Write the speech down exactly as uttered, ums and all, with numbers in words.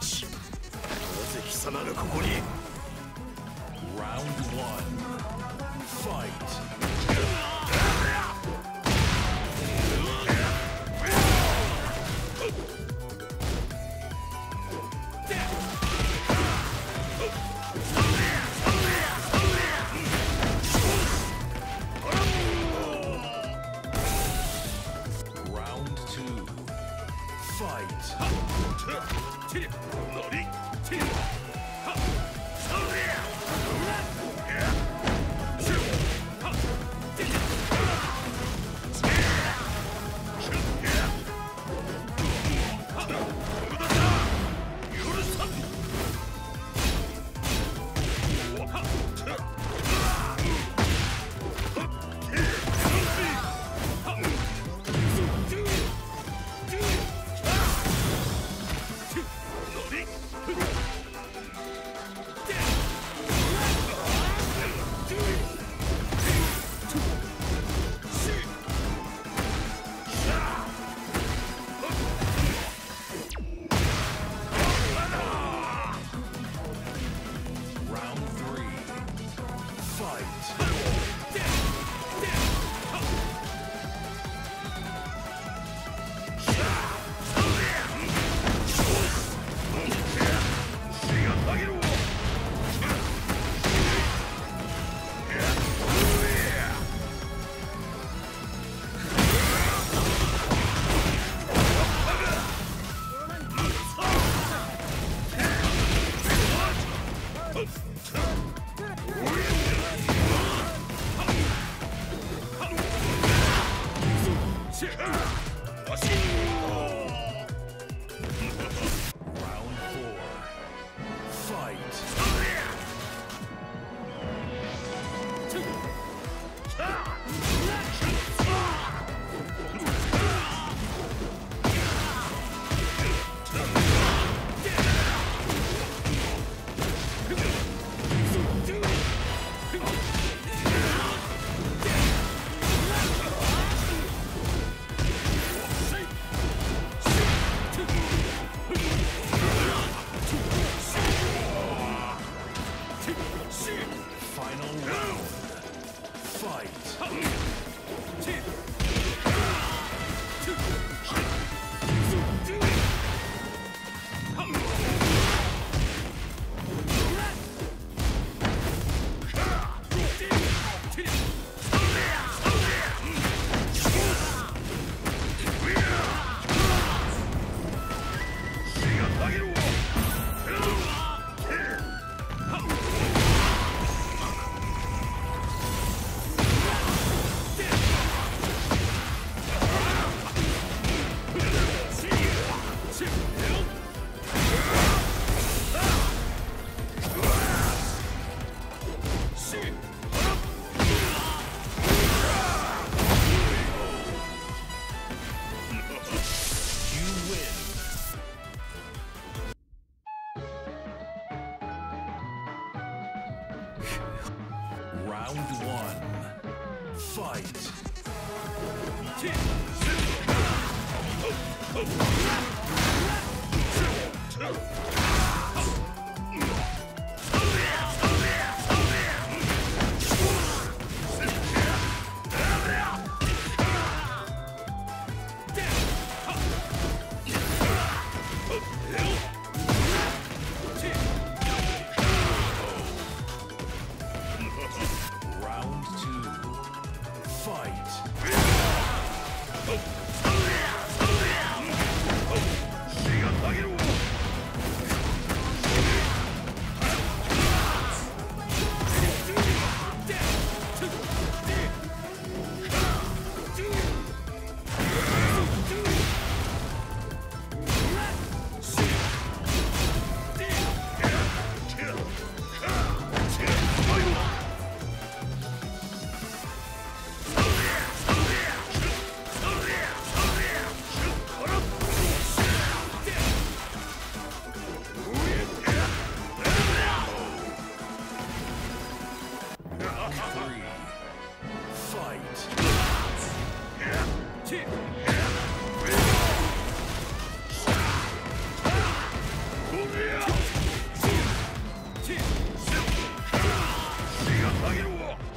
ち、なぜ貴様がここに。下げろ。